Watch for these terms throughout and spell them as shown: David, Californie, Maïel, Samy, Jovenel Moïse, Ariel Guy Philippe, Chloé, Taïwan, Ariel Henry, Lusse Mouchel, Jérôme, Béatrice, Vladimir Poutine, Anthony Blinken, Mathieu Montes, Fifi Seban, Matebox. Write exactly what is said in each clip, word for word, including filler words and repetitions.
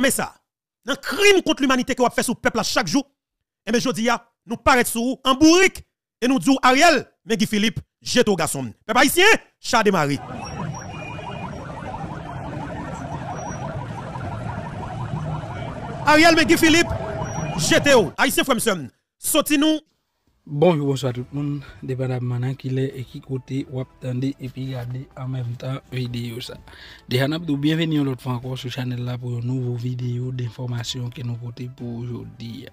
mais ça. Dans le crime contre l'humanité que vous fait sur le peuple chaque jour, et bien je dis, nous paraissons sur vous en bourrique. Et nous disons, Ariel, mais Guy Philippe, jette au garçon. Peuple haïtien, chat de Marie. Ariel, mais Guy Philippe, jette au. Haïtien, Fremson, sortez nous. Bonjour, bonsoir tout le monde. Dépendamment qui est et qui côté, ou attendez et puis regardez en même temps vidéo ça. Déjà, bienvenue l'autre fois encore sur la chaîne là pour une nouvelle vidéo d'information que nous portons pour aujourd'hui.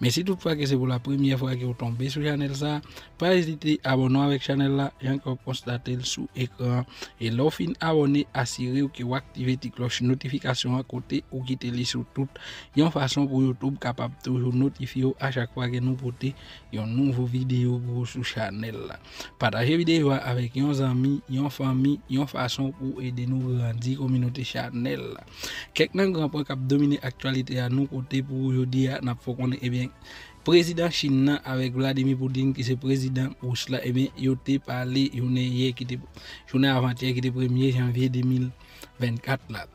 Mais si toutefois que c'est pour la première fois que vous tombez sur la chaîne ça, pas hésiter à abonner avec la chaîne là et encore constater sous écran. Et l'offre abonné, assurez-vous que vous activez la cloche notification à côté ou quittez-les sur toute. Il y a une façon pour YouTube capable toujours notifier à chaque fois que nous portons une vos vidéos pour sous channel là. Partagez vidéo avec vos amis, vos famille, vos façon pour aider nous grandir communauté channel là. Quelqu'un grand point qui a dominé actualité à nous côté pour aujourd'hui n'a faut qu'on est bien président Chine avec Vladimir Poutine qui c'est président pour cela et bien il était parlé journée hier qui était journée avant-hier qui était premier janvier deux mille vingt-quatre là.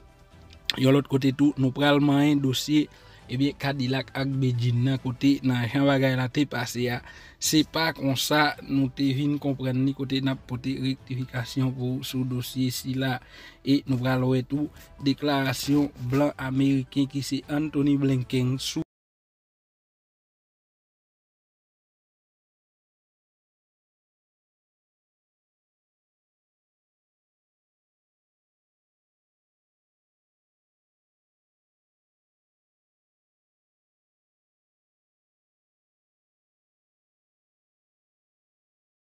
Et l'autre côté tout nous prenons un dossier et bien Cadillac ak Beijing nan côté nan Jean bagay la te passé a c'est pas comme ça nous te vinn comprendre ni côté n'a porté rectification pour sous dossier si là et nous pral tout déclaration blanc américain qui c'est Anthony Blinken sous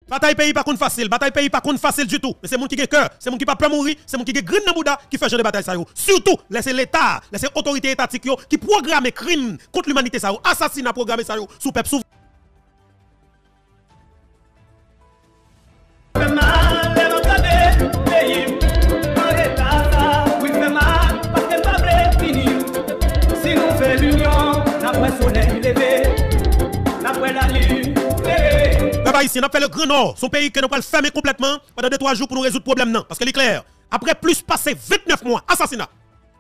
bataille pays pas contre facile, bataille pays pas contre facile du tout. Mais c'est mon qui a cœur, c'est mon qui pas peur mourir, c'est mon qui a green dans Bouddha qui fait genre de bataille ça. Surtout, laissez l'État, laissez l'autorité étatique yo, qui programme crime contre l'humanité ça, assassinat programmé ça sous peuple sous. Ici, on a fait le Grand Nord, son pays que nous allons fermer complètement pendant deux à trois jours pour nous résoudre le problème. Non. Parce que c'est clair, après plus passer vingt-neuf mois, assassinat,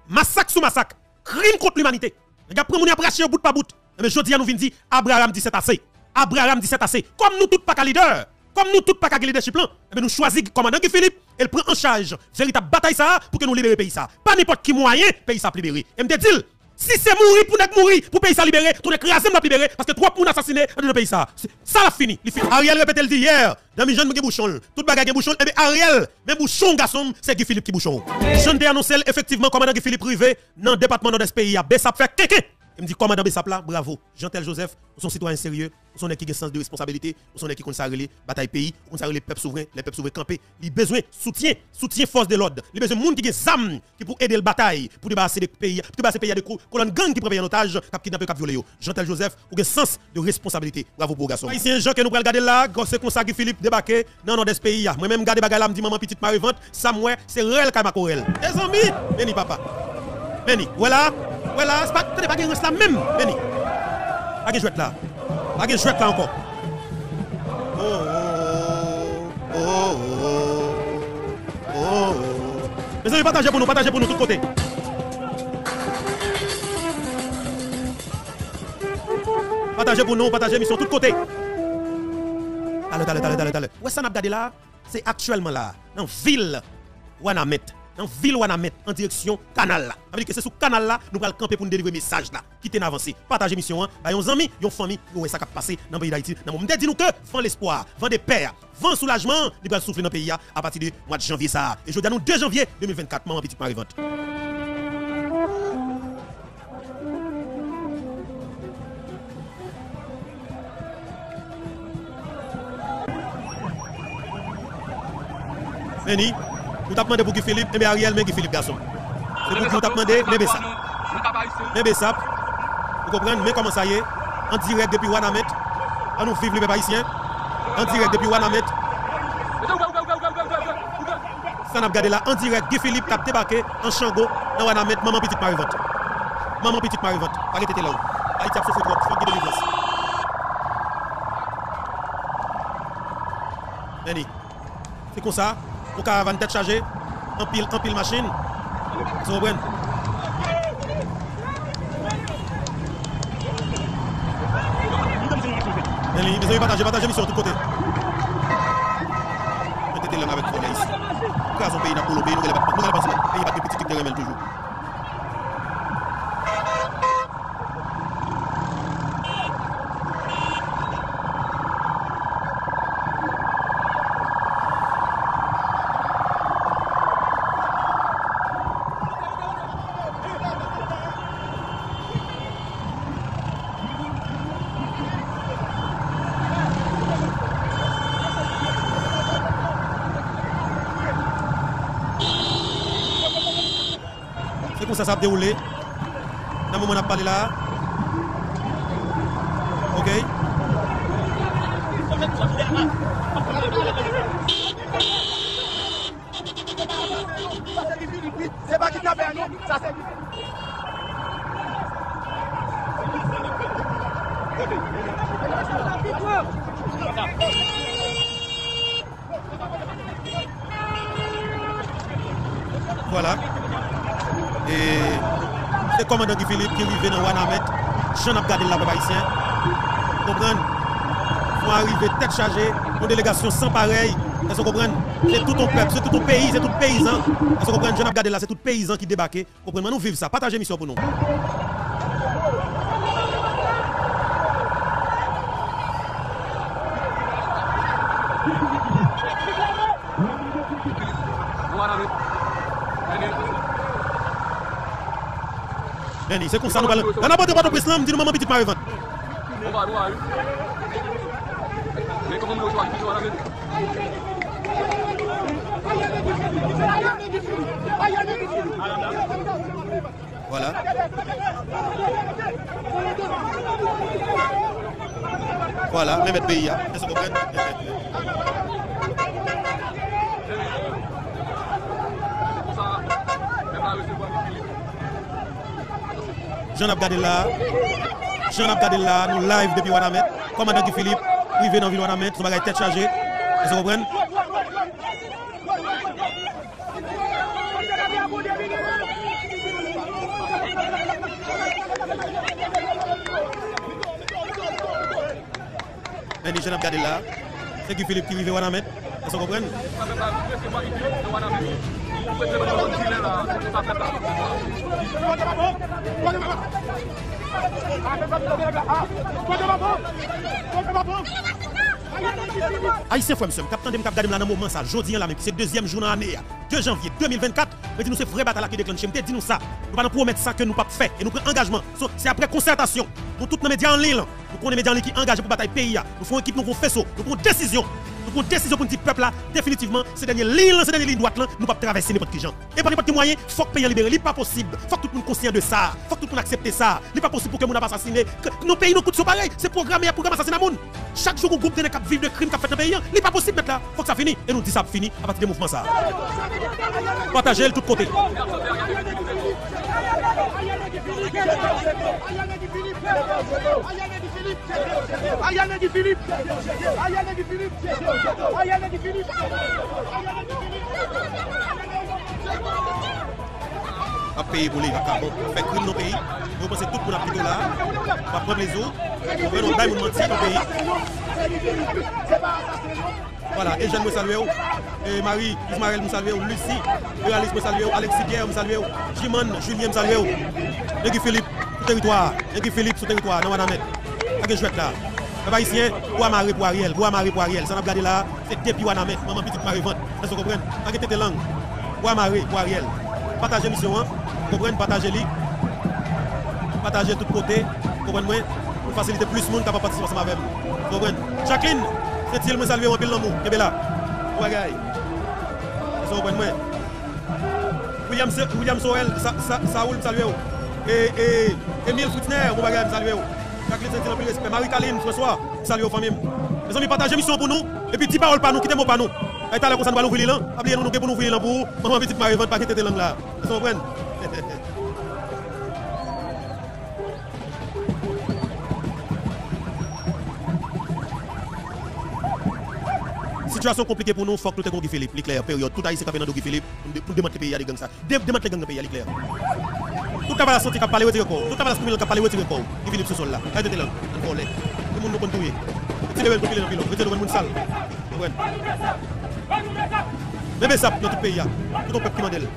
massacre sous massacre, crime contre l'humanité, nous avons apprécié bout par bout. Mais je dis à nous, dit Abraham dix-sept assez. Abraham dix-sept assez. Comme nous tous pas qu'à leader, comme nous tous pas qu'à leadership plan, nous choisissons le commandant Guy Philippe et le prend en charge. Véritable bataille ça pour que nous libérions le pays ça. Pas n'importe qui moyen, le pays ça libéré. Et me dit, si c'est mourir pour nous mourir, pour le pays ça libérer, tout le créateur m'a libéré, parce que trois personnes assassinées dans le pays ça. Ça l'a fini. Ariel répétait le dit hier, dans mes jeunes, je bouchon. Tout bagage qui bouchon, et bien Ariel, même bouchon, garçon, c'est Guy Philippe qui bouchon. Je ne annonce effectivement, commandant Guy Philippe privé, dans le département de ce pays, à Bessap fait kéké. Il me dit, commandant Bessap là, bravo. Jean-Tel Joseph, nous sommes citoyens sérieux, nous sommes qui ont sens de responsabilité, nous sommes qui ont les bataille pays, nous sommes les peuples souverains, les peuples souverains campés. Il a besoin de soutien, soutien force de l'ordre. Il a besoin de monde qui a des qui pour aider la bataille, pour débarrasser les pays, pour débarrasser les pays à des colonnes gangs qui prennent en otage, qui n'ont pas de violer. Jean-Tel Joseph, vous avez sens de responsabilité. Bravo pour garçon. Ici, un gens que nous allons regarder là, c'est comme ça que Philippe débarqué dans le nord de ce pays. Moi-même, je regarde là, je dis, maman, petite Marie-Vente, ça, moi, c'est réel Kamakorel. Les amis, béni papa. Béni, voilà. Voilà, c'est pas pas de reste là même, Béni. Pas de jouette là. Pas de jouette là encore. Oh oh oh oh. Mes amis, partagez pour nous, partagez pour nous de tous côtés. Partagez pour nous, partagez mission de tous côtés. Allez, allez, allez, allez, allez. Où est-ce qu'on a regardé là? C'est actuellement là, dans la ville où on a mis. Dans la ville où on a mis en direction canal là. Ça veut dire que c'est sur le canal là, nous allons camper pour nous délivrer message là. Quittez n'avancez. Partagez mission, hein. Bah, yon amis, yon famille, yon ça qui a passé dans le pays d'Haïti. Dans le moment, dites-nous que, vend l'espoir, vend des pères, vend soulagement, nous allons souffler dans le pays à partir du mois de janvier ça. Et je dis à nous deux janvier deux mille vingt-quatre, maman petite Marie-Vente. Béni. Nous t'avons demandé pour Guy Philippe, mais Ariel, mais Guy Philippe garçon. C'est pour que nous t'avons demandé, mais Bessap. Mais Bessap. Vous comprenez, mais comment ça y est? En direct depuis Wanamet. On nous vivre les Pépaïsiens. En direct depuis Wanamet. Ça n'a pas gardé là. En direct, Guy Philippe a débarqué en Chango, dans Wanamet. Maman petite Marie-Vente. Maman petite Marie-Vente. Arrêtez là-haut. Haïti a souffert trop. Faut qu'il y ait des livres. Béni. C'est comme ça. Pour caravane tête chargée, en pile, en pile machine. Vous comprenez? Il besoin de partager, partager mission de tous côtés. Mettez l'angle avec le pays. Pourquoi son pays n'a pas le pays, nous ne pas le pays, petit truc de remède toujours. Ça s'est déroulé. Dans le moment où on a parlé là. Ok. C'est pas qui t'a perdu, ça c'est. Voilà. Et c'est le commandant Guy Philippe qui est arrivé dans Wanamet, je n'ai pas gardé la papa ici. Vous comprenez? Vous arrivez tête chargée, une délégation sans pareil. Vous comprenez? C'est tout ton peuple, c'est tout ton pays, c'est tout paysan. Vous comprenez? Je n'ai pas gardé là, c'est tout paysan qui débarque. Vous comprenez? Nous vivons ça. Partagez mission pour nous. C'est comme ça nous parlons. On n'a pas de droit au islam, dis-nous maman petite Marie-Vente. Voilà. Voilà, même le pays. Est-ce que vous comprenez? Jean Abgadella, Jean Abgadella, nous live depuis Wanamet. Commandant Guy Philippe, privé dans la ville Wanamet, son bagage tête chargée. Est-ce que vous comprenez? Béni Jean Abgadella, c'est Guy Philippe qui vivait Wanamet. Est-ce que vous comprenez? Haïtien frère monsieur, capitaine de capitaine là dans moment ça jodi là même c'est deuxième jour dans l'année deux janvier deux mille vingt-quatre, mais dis nous c'est vrai bataille qui déclenche, dis nous ça. Nous pas nous promettre ça que nous pas fait et nous prenons engagement. C'est après concertation. Nous tous nos médias en ligne, nous connaissons médias en ligne qui engagés pour bataille pays. Nous faisons équipe, nous faisons faisceau, nous prenons décision. Nous prenons décision pour nous dire peuple là définitivement ces derniers lignes, ces dernières lignes droites là, nous pas traverser n'importe qui gens. Et par n'importe quel moyen, faut que pays libéré, il pas possible. Faut que tout le monde conscient de ça, faut que tout le monde accepte ça. Il pas possible pour que nous pas assassiner. Nos pays nous coûtent sont pareil, c'est programmé, programme assassinat monde. Chaque jour, un groupe de cap vivre de crimes qu'a fait dans pays, il pas possible mettre là. Faut que ça finisse et nous disons ça fini à partir des mouvements ça. Partagez de tous côtés. Ariel Guy Philippe, Ariel Guy Philippe, Ariel Guy Philippe. Un pays pour les vacabons, fait crime nos pays. Vous pensez tout pour la plutôt là, pas prendre les autres. Vous pouvez nous mentir nos pays. Voilà, et Jeanne me salue, et Marie, Ismaël me salue, Lucie, Réalise me salue, Alexis Guerre me salue, Jimon, Julien me salue. Guy Philippe, tout territoire, Guy Philippe, tout territoire, non, madame. Que je vais là. Les Haïtiens, pour Amari pour Ariel, pour Amari pour Ariel, ça n'a pas regardé là, c'est depuis Wanamet, maman petite Marie-Vente. Est-ce que vous comprenez? Arrêtez tes langues. Pour Amari pour Ariel. Partagez mission, vous comprenez? Partagez-les. Partagez de tous côtés. Vous comprenez? Pour faciliter plus de monde qui va participer ensemble avec vous. Vous comprenez? Jacqueline, c'est il me salue en pile l'amour. Qui est là? Vous regardez. Est-ce que vous comprenez? William Sorel, Saoul, saluez. Et Emile Foutner, vous regardez, saluez. Marie-Caline, François, salut aux familles. Les amis, partagez mission pour nous. Et puis, dis parole par nous, quittez-moi par nous. Et t'as l'air qu'on s'en va nous ouvrir là. Appelez nous pour nous ouvrir là pour maman petite Marie-Vente, pas quitter tes langues là. Vous comprenez? Situation compliquée pour nous, il faut que nous ayons Guy Philippe, l'éclair. Période, tout Haïti est capable de Guy Philippe. Nous demandons les pays à des gangs ça. Demandons les gangs de pays à l'éclair. Tout le monde qui a parlé de la cour, tout le monde qui a parlé de la cour, il finit sur le sol là. Il y a des gens qui ont parlé. Tout le monde nous conduit. Même ça, notre pays, tout le peuple qui mandel.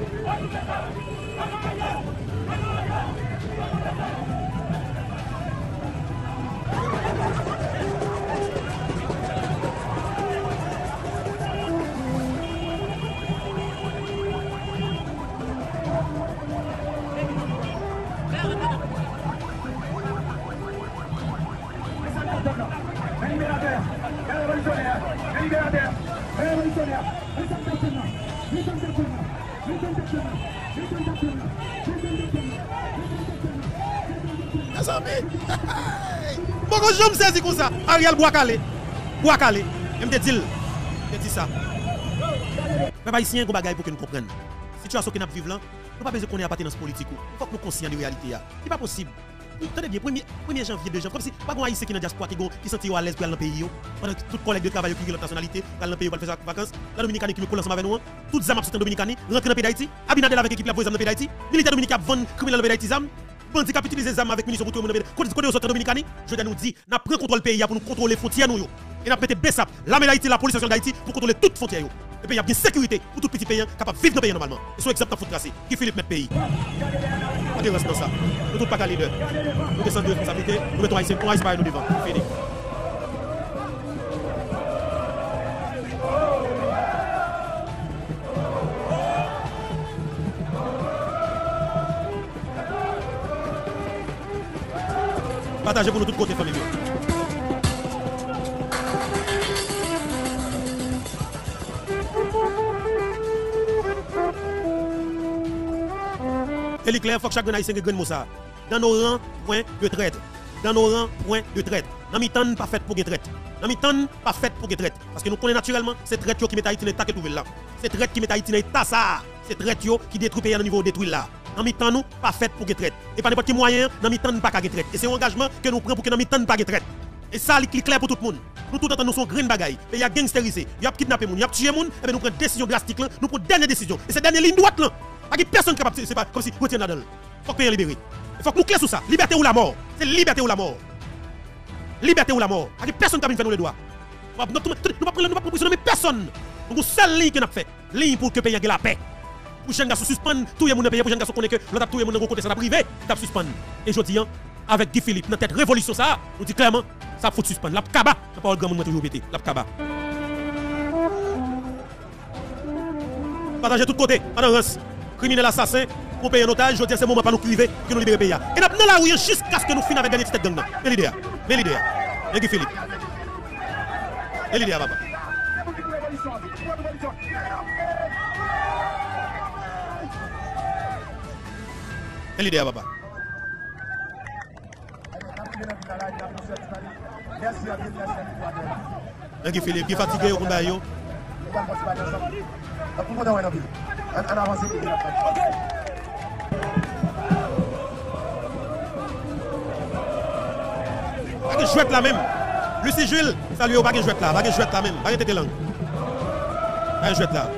Je me saisis comme ça, Ariel Bois-Calé, Bois-Calé, je me dis, je dis ça. Mais pas ici, il y a un bagage pour que nous comprenions. La situation que nous vivons, nous n'avons pas besoin qu'on ait appartenance politique. Il faut que nous conscients de la réalité. Ce n'est pas possible. Tenez bien, premier janvier, deux janvier, comme si pas de Haïtiens qui sont dans la diaspora, qui sont à l'aise pour aller dans le pays. Pendant que tous les collègues de travail qui ont la nationalité, qui ont le pays pour faire des vacances, la Dominicanie qui nous colle ensemble avec nous, toutes les âmes sont en Dominicanie, rentrent dans le pays d'Haïti, Abinadel avec l'équipe qui a posé dans le pays d'Haïti, militaire dominicain qui vend criminel dans le pays d'Haïti. Bandit capitulise les armes avec munitions pour tout le monde. Quand on est au Dominicain, je dois nous dire, nous prenons contrôle le pays pour nous contrôler les frontières. Et nous mettons B S A P, l'armée d'Haïti, la police nationale d'Haïti pour contrôler toutes les frontières. Le pays a bien sécurité pour tout petit pays capable de vivre dans le pays normalement. Et c'est exactement faute tracée qui Philippe met le pays. On est resté dans ça. Nous ne sommes pas qu'à leader. Nous descendons de responsabilité. Nous mettons Haïtien, on Haïtien par nous devant. Fini. Partagez pour nous tous côtés familiaux. Et l'éclair, il faut que chaque Haïtien ait une grande moussa. Dans nos rangs, point de traite. Dans nos rangs, point de traite. Dans nos temps, pas fait pour que traite. Dans nos temps, pas fait pour que traite. Parce que nous connaissons naturellement, c'est traite qui met Haïti dans l'état qui est trouvé là. C'est traite qui met Haïti dans l'état ça. C'est traite qui détruit pays à un niveau détruit là. Dans le temps, nous pas fait pour que traite. Et pas n'importe quel moyen, dans le temps, nous pas traite. Et c'est un engagement que nous prenons pour que dans le temps, nous pas traite. Et ça, c'est clair pour tout le monde. Nous tout entendons son grain de bagaille. Et il y a gangstérisé, il y a kidnappé, il y a tué monde. Et bien nous prenons une décision drastique, nous prenons une dernière décision. Et cette dernière ligne droite, là, pas que personne capable de se faire comme si on était là-dedans. Il faut que nous libérions. Il faut que nous clés sur ça. Liberté ou la mort. C'est liberté ou la mort. Liberté ou la mort. Pas que personne capable de faire nous les doigts. Nous ne pouvons pas propositionner personne. Nous avons seule ligne que nous avons fait. Ligne pour que le pays ait la paix. Pour que les gens suspendent, tout le monde pays, pour que les gens connaissent que l'autre tout le monde côté, ça privé, ça suspend. Et je dis, avec Guy Philippe, dans cette révolution, ça, nous dit clairement, ça faut suspendre. La Kaba, la parole grand monde toujours pété. La Kaba. Partagez tout côté, pas dans Rance. Criminel assassin, pour payer un otage, je dis, c'est le moment pas nous priver, que nous libérer pays. Et nous là où il y a jusqu'à ce que nous finissions avec gagner cette gang. Mais l'idée, mais l'idée, mais Guy Philippe. Mais l'idée, papa. C'est l'idée, papa. Merci Philippe, qui est fatigué au combat. Pas de jouette là même. Lucie Jules, salut, pas de jouette là. Pas de jouette là même. Pas de langue. Pas de jouette là.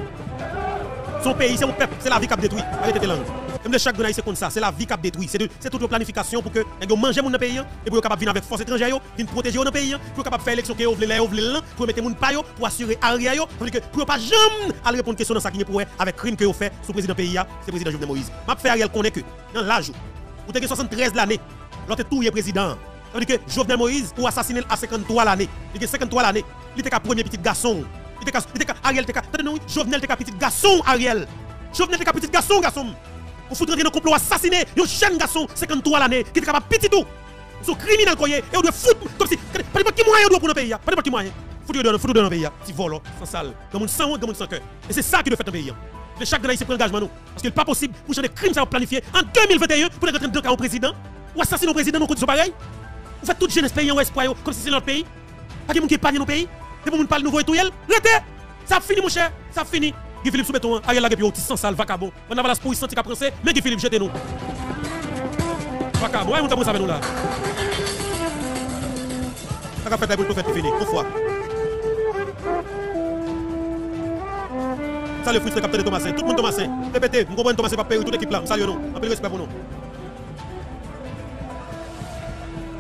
Son pays, c'est mon peuple, c'est la vie qui a détruit. Pas de langue. Même de chaque Gounaï, c'est comme ça, c'est la vie qui a détruit. C'est toute la planification pour que les manger mon pays, et pour capable venir avec force étrangère, venir protéger mon pays, pour capable faire l'élection que vous voulez, là, vous voulez là, pour mettre mon payo, pour assurer arrière, pour que pour pas jamais aller répondre question dans ça qui n'est pas avec crime que vous fait sous président pays, c'est président Jovenel Moïse. M'a fait Ariel connaît que dans l'âge, vous avez soixante-treize l'année, l'autre tout est président. Ça veut dire que Jovenel Moïse ou assassiné à cinquante-trois l'année, il a cinquante-trois l'année, il était qu'un premier petit garçon, il était qu'un Ariel, était qu'un Jovenel était qu'un petit garçon Ariel, Jovenel était qu'un petit garçon garçon. Vous foutez un complot assassiné, un jeune garçon, cinquante-trois l'année, qui est capable de petit tout. Ils sont criminels, et vous devez foutre comme si. Pas de petit moyen pour le pays. Pas de petit moyen. Foutez dans le pays. Si vol, sans sale, dans mon sang, dans mon sang cœur. Et c'est ça qui doit faire le pays. Le chaque Gounaï, c'est pour l'engagement. Parce qu'il n'est pas possible pour changer des crimes, ça va planifier en deux mille vingt et un pour les rentrer au président. Ou assassiner au président, nos conditions pareilles. Vous faites toute jeunesse pays en espoir, comme si c'est notre pays. Pas de monde qui épargne nos pays. Des gens qui parlent nouveau et tout. Arrêtez. Ça finit, mon cher. Ça finit. Guy Philippe soumettons, Ariel Lagué Piotti sans sale, vacabo. On a la pour cent qui a pensé, mais Guy Philippe jetez-nous. Vacabo, on commence avec nous là. Ça va faire la boule pour faire fini, pour fois. Salut, fils de capitaine de Thomasin, tout le monde Thomasin. Répétez, vous comprenez Thomasin, pas payer toute l'équipe là, salut nous, appelez respect pour nous.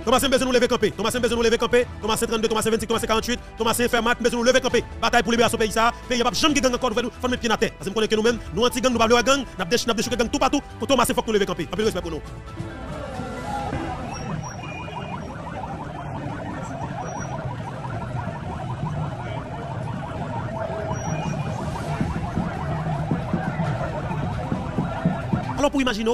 Thomas Mbese nous lever camper. Thomas Mbese nous lever camper. Thomas trente-deux, Thomas vingt-six, Thomas quarante-huit, Thomas Fermat Mbese nous lever camper. Bataille pour libération pays ça. Pays pas jamais gang encore nous faut mettre pied à terre. Parce que nous connaissons que nous-mêmes, nous anti gang nous pas de gang, n'a déch n'a déch gang tout partout. Thomas faut que nous lever camper. En plus respect pour nous. Alors pour imaginer,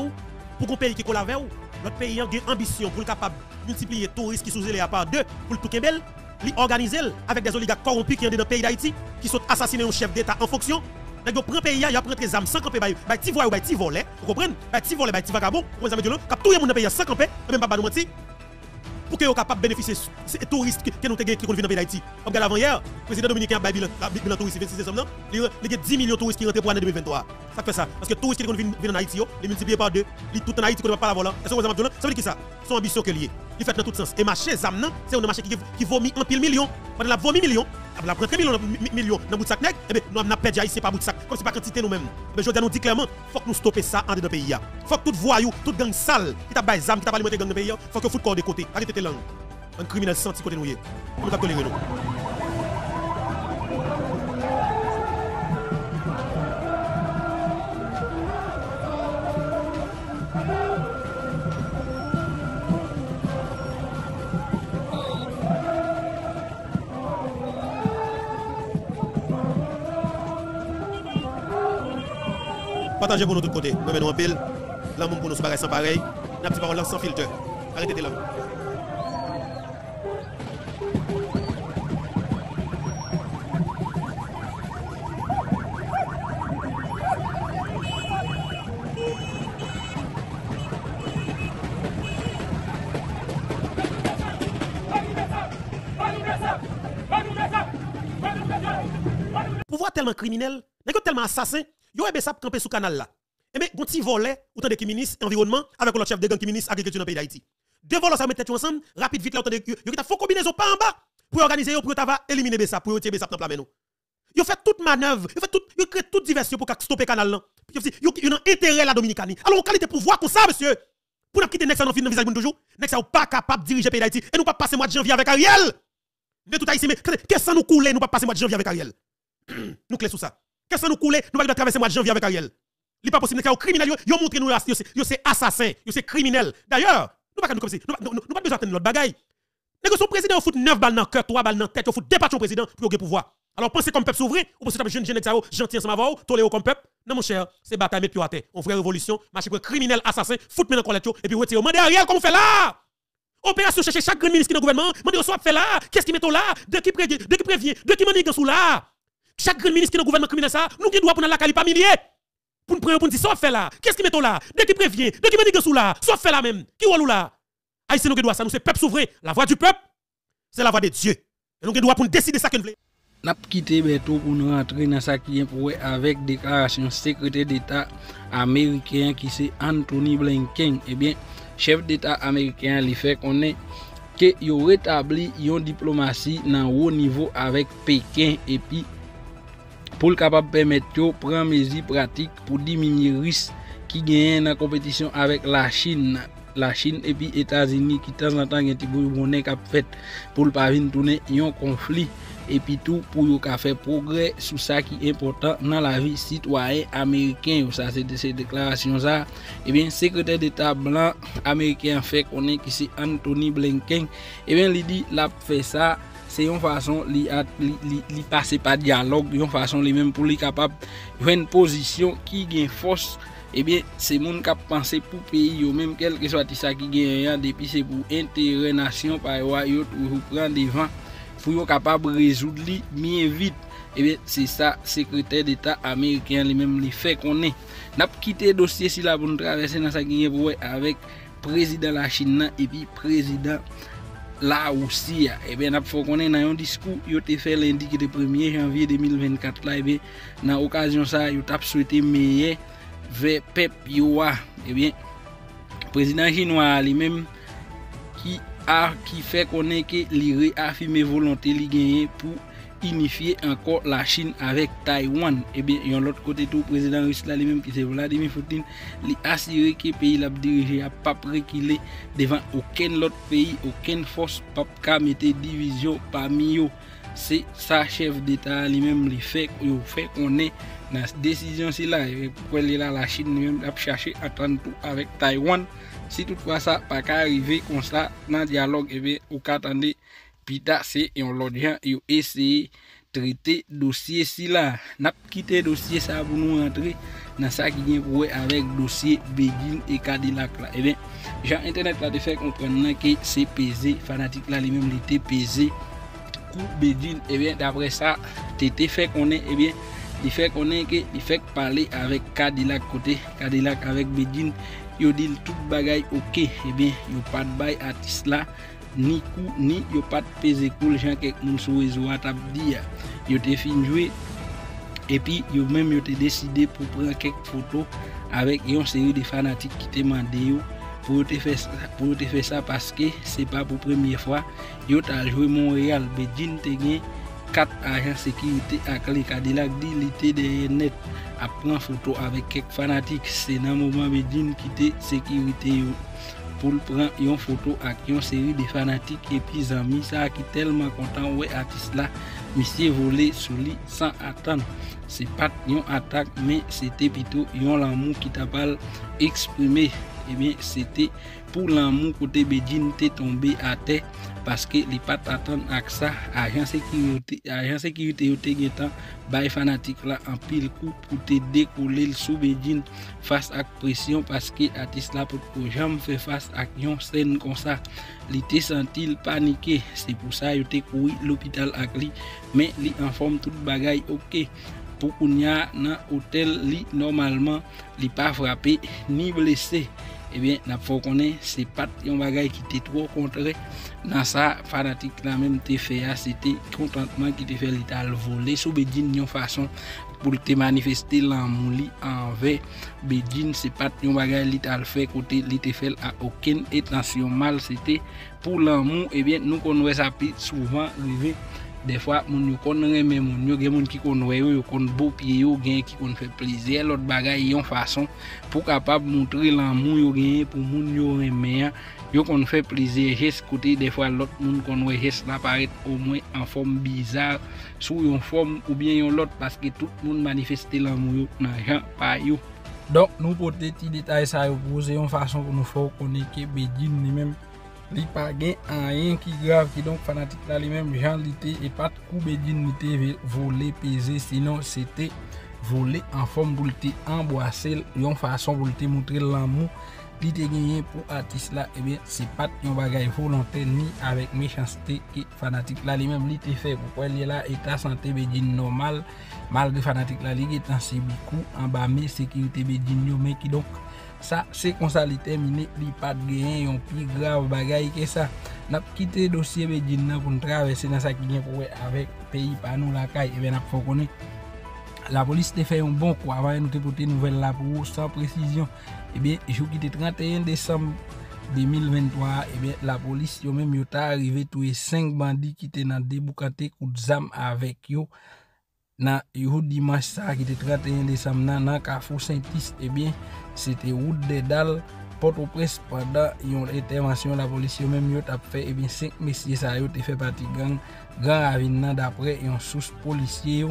pour un pays qui collabore avec nous, notre pays a une ambition pour être capable de multiplier les touristes qui sont élevés à part deux pour le tout Kembel, l'organiser avec des oligarques corrompus qui sont dans le pays d'Haïti, qui sont assassinés un chef d'État en fonction. Donc, prend pays, il y a pris des âmes sans camper, petit voile, petit volet, vous comprenez? Petit volet, petit vagabond, vous avez dit non, tout le monde dans le pays sans camper, même pas de mentir, pour qu'ils soient capables de bénéficier des touristes qui nous ont été dans le pays d'Haïti. Regardez avant hier, le président dominicain a baillé le touriste vingt-six décembre, il y a dix millions de touristes qui rentrent pour l'année deux mille vingt-trois. Ça fait ça. Parce que les touristes qui viennent en Haïti, les multipliés par deux, tout en Haïti, qu'on ne va pas la voler. Ça veut dire que ça, son ambition qui est liée. Il fait dans tout sens. Et marché, Zamnan, c'est un marché qui vomit un pile million. Pendant la vomi million, la prendre million dans bout de sac, et bien nous avons perdu Haïti, c'est pas bout de sac. Comme c'est pas quantité nous-mêmes. Mais je dis clairement, il faut que nous stopper ça en dedans pays. Faut que toute voyou, toute gang sale, qui t'a baillé Zam, qui t'a alimenté gang de pays, faut que fout corps de côté. Arrêtez tes langues. Un criminel senti côté nous. Nous pas tolérer nous. Partagez pour nous de tous côtés. Nous venons en pile. L'amour pour nous, c'est sans pareil. N'a petite parole sans filtre. Arrêtez de là. Pouvoir tellement criminel, tellement assassin. Yo ebe sap camper sous canal là. Et mais gonti volet autant de qui ministre environnement avec l'autre chef de gang qui ministre agriculture dans pays d'Haïti. Deux volets ça mettre tête ensemble, rapide vite là autant de yo ta faut combinaison pas en bas pour organiser yo pour ta va éliminer ça pour yo tirer ça dans plan nous. Yo fait toute manœuvre, yo fait toute yo crée toute diversion pour stopper canal là. Yo yo un intérêt la Dominicanie. Alors on qualité pour voir comme ça monsieur. Pour n'a quitter next dans visage pour toujours. Next ça pas capable diriger pays d'Haïti et nous pas passer mois de janvier avec Ariel. De tout Haïti mais qu'est-ce ça nous couler nous pas passer mois de janvier avec Ariel. Nous clé sous ça. Qu'est-ce que nous coulons? Nous allons traverser le mois de janvier avec Ariel. Il n'est pas possible que les criminels nous montrent que nous sommes assassins, nous sommes criminels. D'ailleurs, nous ne pouvons pas besoin de notre bagaille. Nous sommes président, nous foutons neuf balles dans le cœur, trois balles dans la tête, nous foutons deux patrons président pour le pouvoir. Alors pensez comme peuple souverain, ou pensez que jeune jeune gentil ensemble avec vous, toléré comme peuple. Non mon cher, c'est bataille mais plus à terre. On fait révolution, marcher pour criminels, assassins, foutez dans le et puis retirez. Mandez Ariel comme on fait là. Opération chercher chaque grand ministre dans le gouvernement, mandez soit fait là. Qu'est-ce qui met là? De qui prévient? De qui prévient? De qui manie sous là? Chaque grand ministre qui est dans le gouvernement criminel, nous qui doit prendre la calipa milliers. Pour nous prendre, pour nous dire, sauf fait là. Qu'est-ce qui met là? De qui prévient? De qui m'a dit que sous là? Sauf fait là même. Qui ou là? Haïti, nous qui doit ça. Nous sommes peuple souverain. La voix du peuple, c'est la voix de Dieu. Et nous qui doit pour nous décider ça que nous voulons. Nous avons quitté Beto pour nous rentrer dans ce qui est pour avec déclaration secrétaire d'État américain qui c'est Anthony Blinken. Eh bien, chef d'État américain, il fait qu'on est. Que il rétablit une diplomatie dans haut niveau avec Pékin et puis. Pour capable permettre de prendre des mesures pratiques pour diminuer les risques qui gagnent dans la compétition avec la Chine. La Chine et les États-Unis qui de temps en temps ont été bonnés pour ne pas tourner un conflit et puis tout pour faire progrès sur ça qui est important dans la vie citoyenne américaine. Ça c'est ces déclarations là. Et bien secrétaire d'État blanc américain fait qu'on est ici Anthony Blinken. Et bien il dit l'a fait ça. C'est une façon de passer par dialogue, une façon les même pour les capables de une position qui gagne force. Et bien, c'est mon cap penser pour pays, ou même quel que soit ça qui gagne, depuis c'est pour intérêt nation, par exemple, vous prendre des vents, pour être capable de résoudre bien vite. Et bien, c'est ça, secrétaire d'État américain, les mêmes les faits qu'on est. N'a pas quitté dossier si la bonne traversée dans sa guerre avec président de la Chine et puis président. Là aussi, eh bien, il faut qu'on ait un discours qui a été fait lundi le premier janvier deux mille vingt-quatre. Là, eh bien, dans l'occasion, ça, il a souhaité meilleur vers Pep Yoa. Eh bien, le président chinois lui-même qui a qui fait qu'on ait réaffirmé volonté de gagner pour unifier encore la Chine avec Taïwan. Et bien, et de l'autre côté, tout le président russe là lui-même qui c'est Vladimir Poutine, il assuré que le pays l'a dirigé à pas reculer devant aucun autre pays, aucune force, pas qu'à mettre division parmi eux. C'est sa chef d'État lui-même lui fait qu'on est dans cette décision là. Pourquoi elle est là, la Chine lui-même a cherché à prendre tout avec Taïwan. Si toutefois ça pas qu'à arriver comme ça dans le dialogue, et bien, ou qu'attendez. Pita c'est et on l'a dit, ils essayer de traiter dossier si là. N'a pas quitté dossier ça pour nous rentrer dans ça qui vient pour avec dossier Béguine et Cadillac là. Et bien, Jean Internet là de fait comprendre que c'est pesé, fanatique là lui-même il était pesé coup Béguine. Et bien, d'après ça, t'étais fait qu'on est, et bien, il fait qu'on est que il fait parler avec Cadillac côté, Cadillac avec Béguine, il dit tout bagaille OK. Et bien, il pas de bail à Tisla. Ni coup ni yo pas de peser cool gens qui nous sur réseau à table dire yo te fin jouer et puis yo même yo te décidé pour prendre quelques photos avec une série de fanatiques qui te demandé pour te faire ça pour te faire ça parce que c'est pas pour première fois yo t'a joué Montréal. Bedin te gagne quatre agents sécurité à clé Cadillac dit de net à prendre photo avec quelques fanatiques. C'est dans moment Bedin qui te sécurité yo pour prendre une photo avec une série de fanatiques et puis amis ça qui tellement content ouais artiste là monsieur volé sur lui sans attendre. C'est pas une attaque mais c'était plutôt un l'amour qui t'a pas exprimé. Et bien c'était pour l'amour côté Bédine t'est tombé à terre parce que les pas t'attendre avec ça agent sécurité agent sécurité te gagnant bail fanatique là en pile coup pour te décoller sous Bédine face à pression parce que artiste là pour jamais faire face à une scène comme ça il te sentit paniqué. C'est pour ça il te couru l'hôpital avec lui mais il en forme toute bagaille OK. Pour qu'on y a dans l'hôtel normalement il pas frappé ni blessé. Eh bien, il faut connaître c'est pas un bagage qui était trop contraire dans sa fanatique là même te fait c'était contentement qui te fait l'état voler sous Bédine d'une façon pour te manifester l'amour envers Bédine. C'est pas un bagage qui t'a fait côté il te fait à aucune intention mal c'était pour l'amour. Eh bien, nous connaissons ça souvent arriver. Des fois, mon yo connaît même mon yo gen moun ki connait yo, yo connait beau pied yo gen qui connait fait plaisir, l'autre bagaille yon façon pour capable montrer l'amour yo gen pour moun yo aimer, yo connait fait plaisir geste côté des fois l'autre moun connait geste là paraît au moins en forme bizarre sous une forme ou bien yon l'autre parce que tout moun manifester l'amour yo nan jan pa yo. Donc nous pour des petits détails ça yo poser une façon pour nous faire connaître Bédine ni même il n'y a pas rien qui grave qui donc fanatique là les mêmes gens l'été et pas de coup Bédine volé pesé sinon c'était volé en forme pour te embrasser une façon pour te montrer l'amour qui te gagné pour artiste là. Et bien c'est pas un bagage volontaire ni avec méchanceté que fanatique là les mêmes l'été fait pourquoi il est là état santé Bédine normal malgré fanatique là il est en beaucoup en bas mais sécurité Bédine mais qui donc ça c'est comme ça il terminé il pas de gain un plus grave bagaille que ça n'a quitté dossier Bédine pour traverser dans ça qui vient pour avec pays par nous la caille. Et bien n'a faut connaître la police te fait un bon coup avant nous te porter nouvelle là pour sans précision. Et bien jour qui était trente et un décembre deux mille vingt-trois et bien la police yo même yo t'a arrivé tous cinq bandits qui étaient dans déboucaté coup de zam avec yo dans le dimanche ça qui était trente et un décembre dans Carrefour Saint-Is. Et bien c'était route des dalles Port-au-Prince pendant une intervention la police même yo t'a fait. Et bien cinq messieurs ça yo te fait partie gang grand avenant d'après une source policier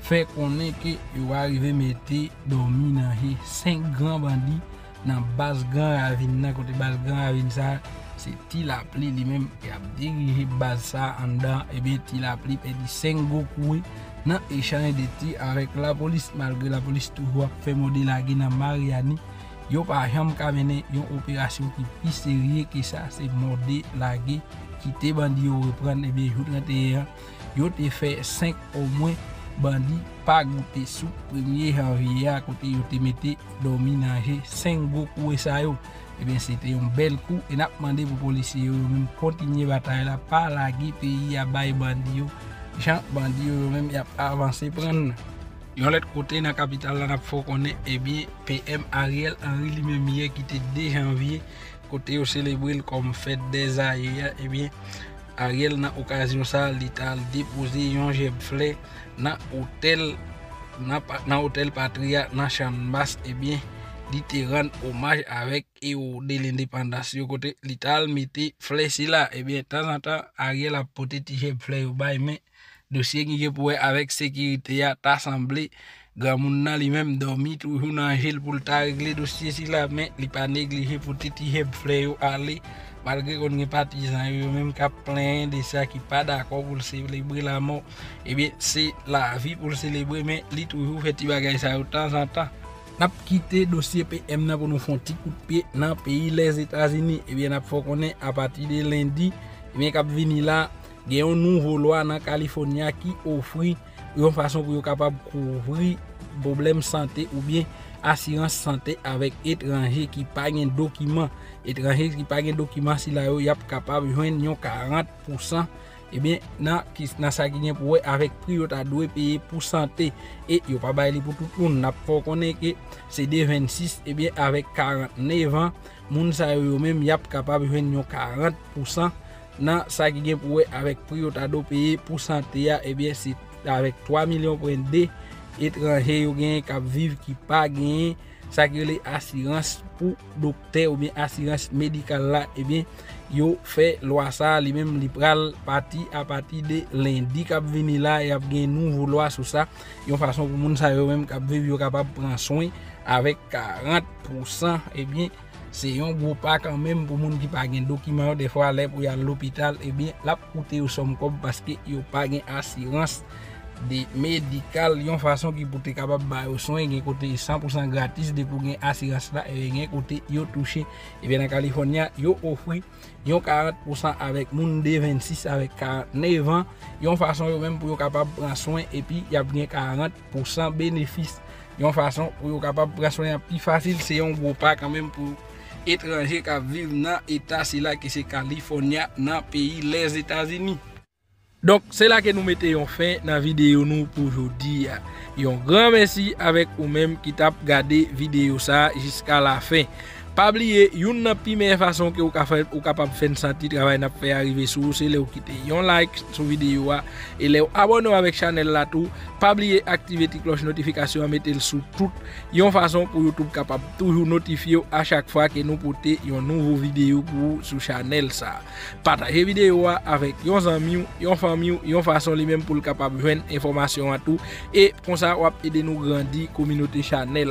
fait connaître que yo arrivé mettre dormi dans cinq grands bandits dans base grand avenant côté base grand avenant ça c'est il a appelé lui-même et a dirigé base ça en dedans. Et bien il a appelé et dit cinq gros coups dans échange de tirs avec la police malgré la police toujours fait modèle la Guinée Mariani yo pas jamais mener une opération qui plus sérieux que ça c'est modèle la Guinée qui te bandit yo reprendre. Et bien jour trente et un yo te fait cinq au moins bandits pas goûté sous premier janvier à côté yo te mettait dominager cinq gros coups ça yo. Et bien c'était un bel coup et n'a demandé pour policiers même continuer bataille là pas la Guinée pays à bail bandit yo Jean bandit même y a avancé prendre. Yon l'autre côté dans la capitale là n'a faut connaître et bien P M Ariel Henry lui-même hier qui était deux janvier côté au célébrer comme fête des aïeux. Et bien Ariel, dans l'occasion, il a déposé un jet-flé dans l'hôtel l'hôtel Patria, dans la chambre basse. Eh bien, il a rendu hommage avec de l'indépendance. Il a mis le flé là. Eh bien, de temps en temps, Ariel a porté un jet-flé au bail, mais le dossier qui est avec la sécurité a assemblé. Grand monde nan li même dormi toujours dans gel pour ta régler dossier si là, mais il pas négliger pour titi heb fleur aller malgré qu'on est partisan yo même cap plein de ça qui pas d'accord pour célébrer la mort. Eh bien c'est la vie pour célébrer, mais il toujours fait petit bagage ça de temps en temps. N'a quitté dossier P M nan pour nous font petit coup de pied dans pays les États-Unis. Eh bien n'a faut connait à partir de lundi, eh bien cap venir là, il y a une nouvelle loi dans Californie qui offre une façon pour être capable de couvrir problème santé ou bien assurance santé avec étrangers qui pas un document. Étrangers qui pas un document, si là y a capable de joindre quarante pour cent, et bien dans dans ça qui vient pour avec prix ou ta doit payer pour santé et yo pas bailler pour tout le monde. N'a faut connait que c'est des vingt-six, et bien avec quarante-neuf ans, moun ça yo même y a capable de joindre quarante pour cent dans ça qui vient pour avec prix ou ta doit payer pour santé, et bien c'est avec trois millions de étrangers qui vivent qui pas gagnent ça que les assurances pour docteur ou bien assurance médicale là, et bien yo fait loi ça les mêmes libéral parti à partir de lundi qui venir là, et a gagné nouveau loi sur ça une façon pour monde ça yo même qui vivent yo capable prendre soin avec quarante pour cent. Et bien c'est un gros pas quand même pour monde qui pas gagne document des fois aller pour y à l'hôpital, et bien la coûter au somme comme parce que yo pas gagne assurance des médicales, une façon qui pour être capable ba au soin gagne côté cent pour cent gratis de pour gagne assurance là, et gagne côté yo touché. Et bien en Californie yo offre yon quarante pour cent avec monde de vingt-six avec quarante-neuf ans, une façon yo même pour yo capable prendre soin, et puis y a gagne quarante pour cent bénéfice, une façon pour yo capable prendre soin plus facile. C'est un gros pas quand même pour étrangers qui vivent dans l'état c'est là que c'est Californie dans pays les États-Unis. Donc c'est là que nous mettons fin dans la vidéo nous pour aujourd'hui. Un grand merci avec vous même qui t'a regardé vidéo ça jusqu'à la fin. Pas oublier une première façon que vous capable faire sentir travail n'a fait arriver sous c'est le quitter un like sur vidéo et les abonner avec channel là tout. Pas oublier activer la cloche notification, mettez le sous toute une façon pour YouTube capable toujours notifier à chaque fois que nous porter une nouvelle vidéo pour sur channel ça. Partager vidéo avec vos amis, vos famille, une façon les même pour capable joindre information à tout, et comme ça on aider nous grandir communauté channel.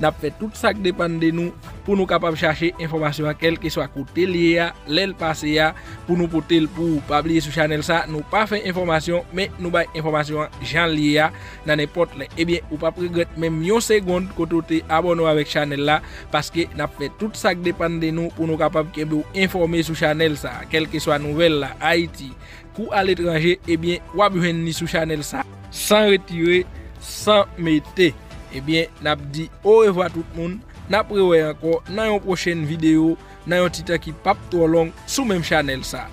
N'a fait tout ça qui dépend de nous pour nous capable chercher information à quel que soit côté lié l'aile passé pour nous porter pour pas oublier sur channel ça nous pas fait information, mais nous bail information Jean lié dans n'importe là. Et bien ou pas regretter même une seconde côté abonné avec channel là, parce que n'a fait tout ça qui dépend de nous pour nous capable vous informer sur channel ça quel que soit nouvelle là Haïti ou à l'étranger. Et bien ou a besoin ni sur channel ça sans retirer sans mettre. Eh bien, n'a dit au revoir tout le monde. N'a prévoyé encore dans une prochaine vidéo, dans un titre qui pas trop long sur même channel ça.